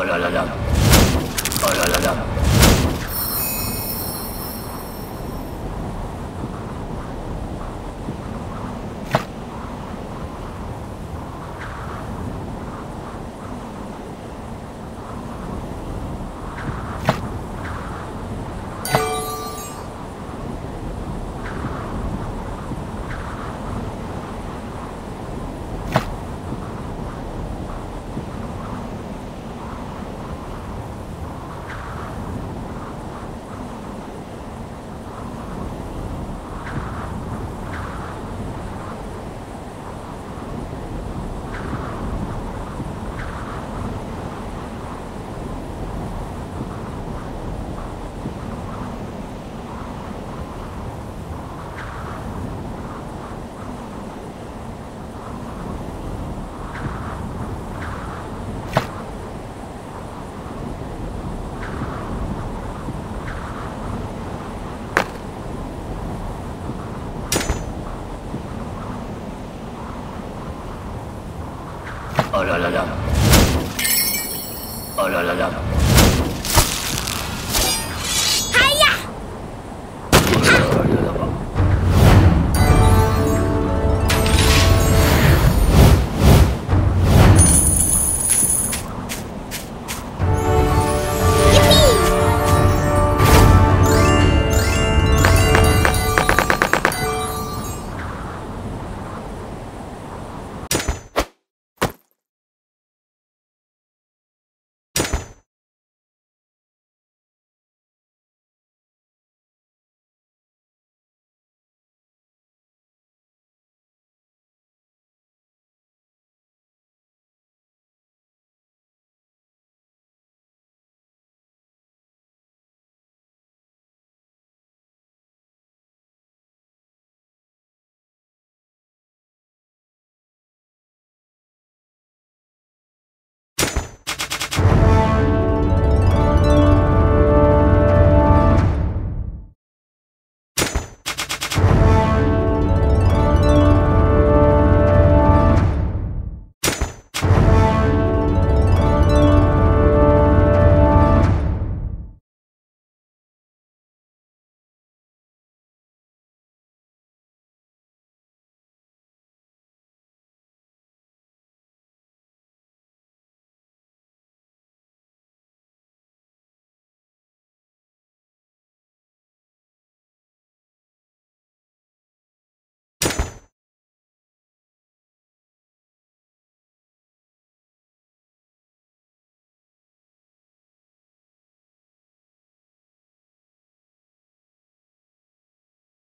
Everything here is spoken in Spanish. Oh la la la. Oh la la la. Oh la la la. Oh la la la.